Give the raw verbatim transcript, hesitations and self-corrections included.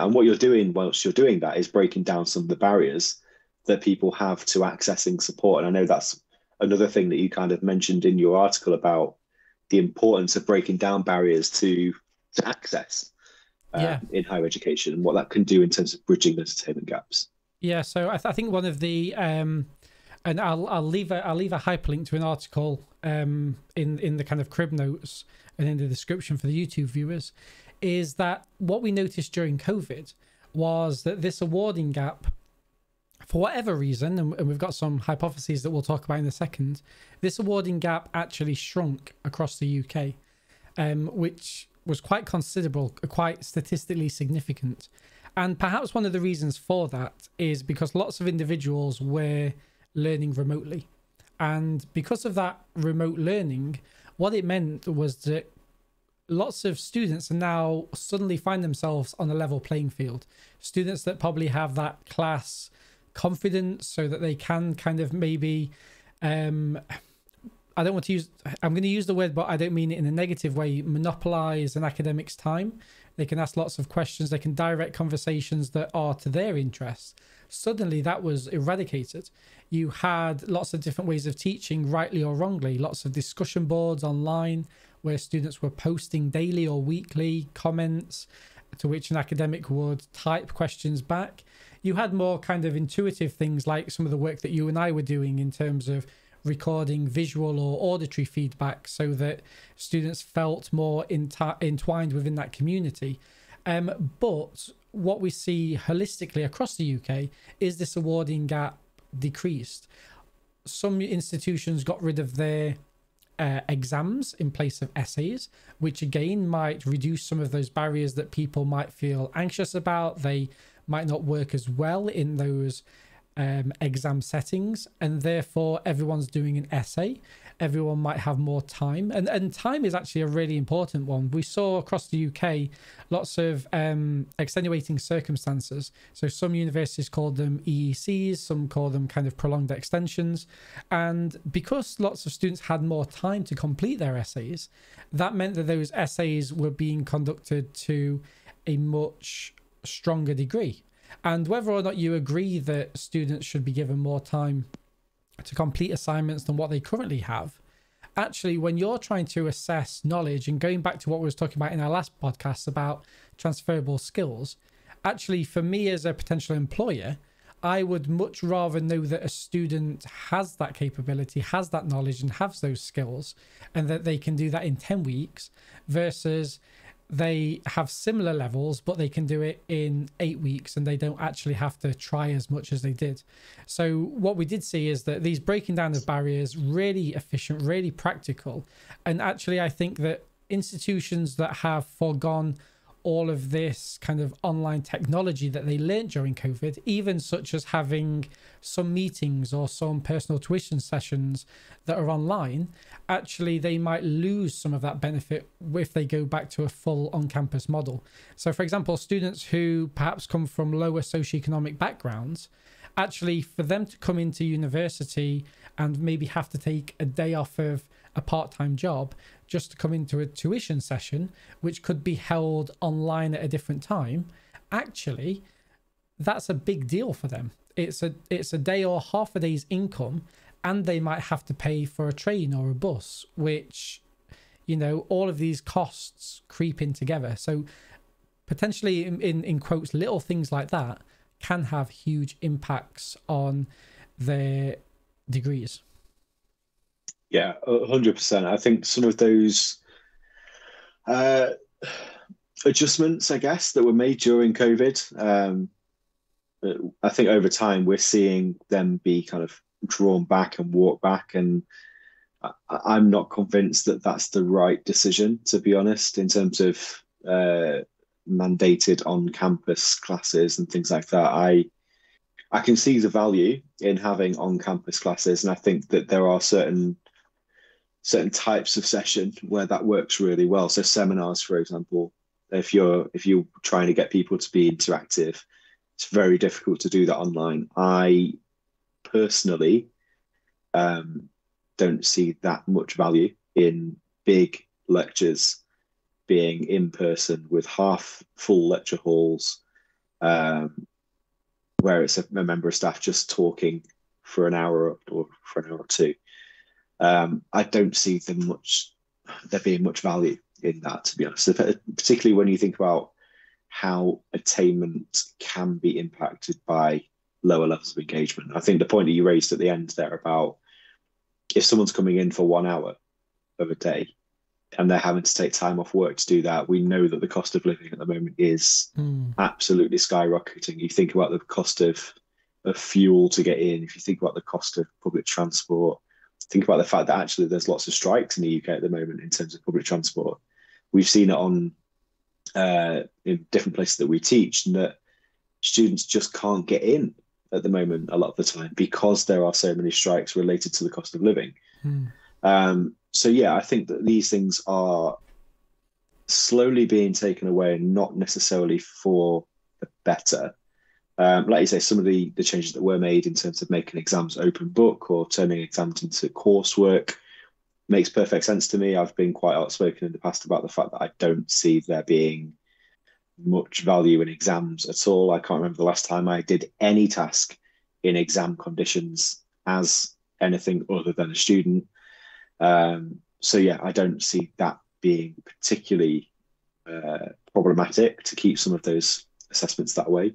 And what you're doing whilst you're doing that is breaking down some of the barriers that people have to accessing support. And I know that's another thing that you kind of mentioned in your article about the importance of breaking down barriers to, to access uh, yeah. in higher education and what that can do in terms of bridging those attainment gaps. Yeah, so I, th I think one of the, um, and I'll, I'll, leave a, I'll leave a hyperlink to an article um, in, in the kind of crib notes and in the description for the YouTube viewers, is that what we noticed during COVID was that this awarding gap, for whatever reason, and, and we've got some hypotheses that we'll talk about in a second, this awarding gap actually shrunk across the U K, um, which was quite considerable, quite statistically significant. And perhaps one of the reasons for that is because lots of individuals were learning remotely. And because of that remote learning, what it meant was that lots of students now suddenly find themselves on a level playing field. Students that probably have that class confidence so that they can kind of maybe, um, I don't want to use, I'm going to use the word, but I don't mean it in a negative way, monopolize an academic's time. They can ask lots of questions. They can direct conversations that are to their interests. Suddenly that was eradicated. You had lots of different ways of teaching, rightly or wrongly, lots of discussion boards online where students were posting daily or weekly comments to which an academic would type questions back. You had more kind of intuitive things like some of the work that you and I were doing in terms of recording visual or auditory feedback so that students felt more entwined within that community. Um, but what we see holistically across the U K is this awarding gap decreased. Some institutions got rid of their uh, exams in place of essays, which again might reduce some of those barriers that people might feel anxious about. They might not work as well in those Um, exam settings, and therefore everyone's doing an essay. Everyone might have more time, and and time is actually a really important one. We saw across the U K lots of um, extenuating circumstances. So some universities called them E E Cs, some call them kind of prolonged extensions, and because lots of students had more time to complete their essays, that meant that those essays were being conducted to a much stronger degree. And whether or not you agree that students should be given more time to complete assignments than what they currently have, actually, when you're trying to assess knowledge and going back to what we were talking about in our last podcast about transferable skills, actually, for me as a potential employer, I would much rather know that a student has that capability, has that knowledge and has those skills, and that they can do that in ten weeks versus they have similar levels, but they can do it in eight weeks and they don't actually have to try as much as they did. So what we did see is that these breaking down of barriers, really efficient, really practical. And actually, I think that institutions that have forgone all of this kind of online technology that they learned during COVID, even such as having some meetings or some personal tuition sessions that are online, actually they might lose some of that benefit if they go back to a full on-campus model. So for example, students who perhaps come from lower socioeconomic backgrounds, actually for them to come into university and maybe have to take a day off of a part-time job just to come into a tuition session, which could be held online at a different time, actually, that's a big deal for them. It's a, it's a day or half a day's income, and they might have to pay for a train or a bus, which, you know, all of these costs creep in together. So potentially, in, in, in quotes, little things like that can have huge impacts on their degrees. Yeah, one hundred percent. I think some of those uh, adjustments, I guess, that were made during COVID, um, I think over time we're seeing them be kind of drawn back and walked back. And I I'm not convinced that that's the right decision, to be honest, in terms of uh, mandated on-campus classes and things like that. I I can see the value in having on-campus classes, and I think that there are certain certain types of session where that works really well. So seminars, for example, if you're if you're trying to get people to be interactive, it's very difficult to do that online. I personally um, don't see that much value in big lectures being in person with half full lecture halls um, where it's a, a member of staff just talking for an hour or for an hour or two. Um, I don't see them much, there being much value in that, to be honest, particularly when you think about how attainment can be impacted by lower levels of engagement. I think the point that you raised at the end there about if someone's coming in for one hour of a day and they're having to take time off work to do that, we know that the cost of living at the moment is mm. absolutely skyrocketing. You think about the cost of, of fuel to get in, if you think about the cost of public transport, think about the fact that actually there's lots of strikes in the U K at the moment in terms of public transport. We've seen it on uh, in different places that we teach, and that students just can't get in at the moment a lot of the time because there are so many strikes related to the cost of living. Mm. Um, so, yeah, I think that these things are slowly being taken away and not necessarily for the better. Um, like you say, some of the, the changes that were made in terms of making exams open book or turning exams into coursework makes perfect sense to me. I've been quite outspoken in the past about the fact that I don't see there being much value in exams at all. I can't remember the last time I did any task in exam conditions as anything other than a student. Um, so, yeah, I don't see that being particularly uh, problematic to keep some of those assessments that way.